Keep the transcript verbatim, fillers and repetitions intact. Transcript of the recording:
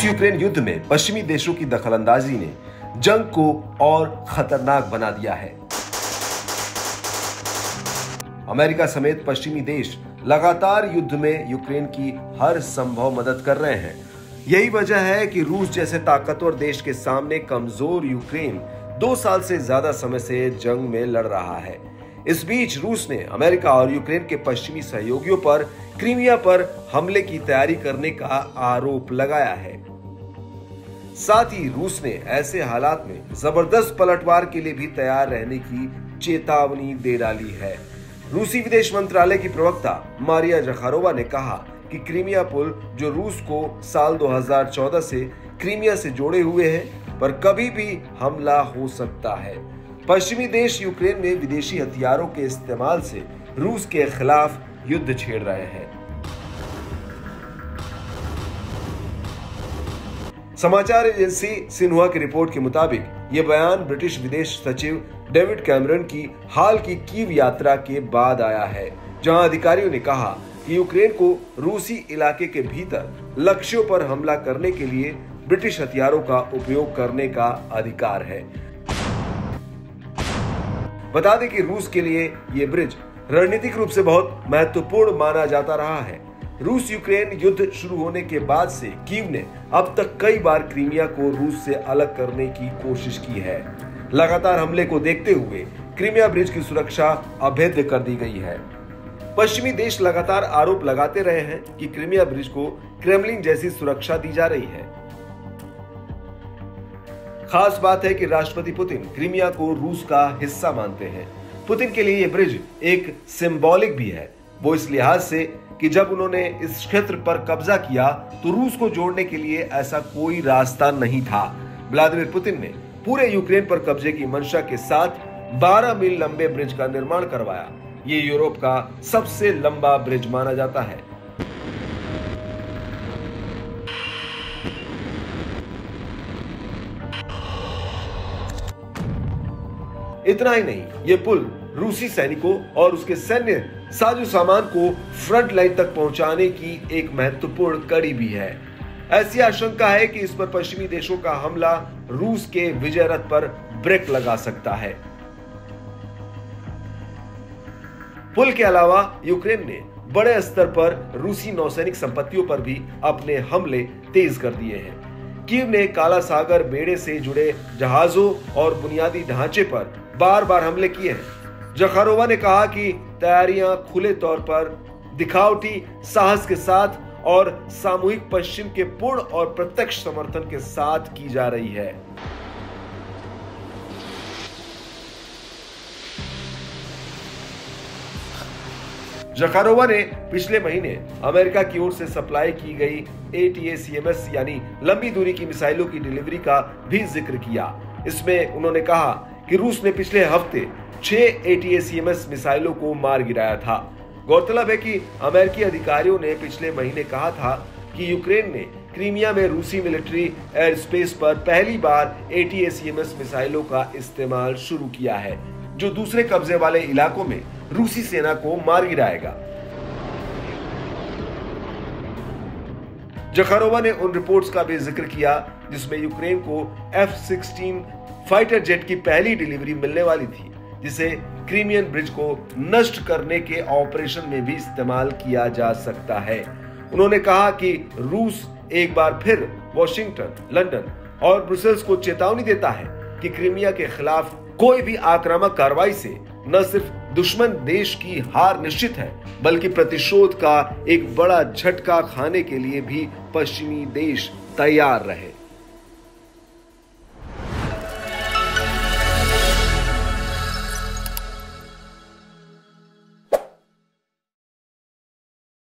रूस यूक्रेन युद्ध में पश्चिमी देशों की दखलंदाजी ने जंग को और खतरनाक बना दिया है। अमेरिका समेत पश्चिमी देश लगातार युद्ध में यूक्रेन की हर संभव मदद कर रहे हैं। यही वजह है कि रूस जैसे ताकतवर देश के सामने कमजोर यूक्रेन दो साल से ज्यादा समय से जंग में लड़ रहा है। इस बीच रूस ने अमेरिका और यूक्रेन के पश्चिमी सहयोगियों पर क्रीमिया पर हमले की तैयारी करने का आरोप लगाया है। साथ ही रूस ने ऐसे हालात में जबरदस्त पलटवार के लिए भी तैयार रहने की चेतावनी दे डाली है। रूसी विदेश मंत्रालय की प्रवक्ता मारिया ज़खारोवा ने कहा कि क्रीमिया पुल, जो रूस को साल दो हज़ार चौदह से क्रीमिया से जोड़े हुए है, पर कभी भी हमला हो सकता है। पश्चिमी देश यूक्रेन में विदेशी हथियारों के इस्तेमाल से रूस के खिलाफ युद्ध छेड़ रहे हैं। समाचार एजेंसी सिन्हुआ की रिपोर्ट के मुताबिक ये बयान ब्रिटिश विदेश सचिव डेविड कैमरन की हाल की कीव यात्रा के बाद आया है, जहां अधिकारियों ने कहा कि यूक्रेन को रूसी इलाके के भीतर लक्ष्यों पर हमला करने के लिए ब्रिटिश हथियारों का उपयोग करने का अधिकार है। बता दें कि रूस के लिए ये ब्रिज रणनीतिक रूप से बहुत महत्वपूर्ण माना जाता रहा है। रूस यूक्रेन युद्ध शुरू होने के बाद से कीव ने अब तक कई बार क्रीमिया को रूस से अलग करने की कोशिश की है। लगातार हमले को देखते हुए क्रीमिया ब्रिज की सुरक्षा अभेद्य कर दी गई है। पश्चिमी देश लगातार आरोप लगाते रहे हैं कि क्रीमिया ब्रिज को क्रेमलिन जैसी सुरक्षा दी जा रही है। खास बात है कि राष्ट्रपति पुतिन क्रीमिया को रूस का हिस्सा मानते हैं। पुतिन के लिए ये ब्रिज एक सिंबॉलिक भी है, वो इस लिहाज से कि जब उन्होंने इस क्षेत्र पर कब्जा किया तो रूस को जोड़ने के लिए ऐसा कोई रास्ता नहीं था। व्लादिमीर पुतिन ने पूरे यूक्रेन पर कब्जे की मंशा के साथ बारह मील लंबे ब्रिज का निर्माण करवाया। ये यूरोप का सबसे लंबा ब्रिज माना जाता है। इतना ही नहीं, ये पुल रूसी सैनिकों और उसके सैन्य साजो सामान को फ्रंट लाइन तक पहुंचाने की एक महत्वपूर्ण कड़ी भी है। ऐसी आशंका है कि इस पर पश्चिमी देशों का हमला रूस के विजय रथ पर ब्रेक लगा सकता है। पुल के अलावा यूक्रेन ने बड़े स्तर पर रूसी नौसैनिक संपत्तियों पर भी अपने हमले तेज कर दिए हैं। कीव ने काला सागर बेड़े से जुड़े जहाजों और बुनियादी ढांचे पर बार बार हमले किए हैं। ज़खारोवा ने कहा कि तैयारियां खुले तौर पर दिखावटी साहस के साथ और सामूहिक पश्चिम के पूर्ण और प्रत्यक्ष समर्थन के साथ की जा रही है। ज़खारोवा ने पिछले महीने अमेरिका की ओर से सप्लाई की गई A T A C M S यानी लंबी दूरी की मिसाइलों की डिलीवरी का भी जिक्र किया। इसमें उन्होंने कहा कि रूस ने पिछले हफ्ते छह A T A C M S मिसाइलों को मार गिराया था। गौरतलब है कि अमेरिकी अधिकारियों ने पिछले महीने कहा था कि यूक्रेन ने क्रीमिया में रूसी मिलिट्री एयर स्पेस पर पहली बार A T A C M S मिसाइलों का इस्तेमाल शुरू किया है, जो दूसरे कब्जे वाले इलाकों में रूसी सेना को मार गिराएगा। ज़खारोवा ने उन रिपोर्ट्स का भी जिक्र किया जिसमें यूक्रेन को एफ सिक्सटीन फाइटर जेट की पहली डिलीवरी मिलने वाली थी, जिसे क्रीमियन ब्रिज को नष्ट करने के ऑपरेशन में भी इस्तेमाल किया जा सकता है। उन्होंने कहा कि रूस एक बार फिर वॉशिंगटन, लंदन और ब्रुसेल्स को चेतावनी देता है कि क्रीमिया के खिलाफ कोई भी आक्रामक कार्रवाई से न सिर्फ दुश्मन देश की हार निश्चित है, बल्कि प्रतिशोध का एक बड़ा झटका खाने के लिए भी पश्चिमी देश तैयार रहे।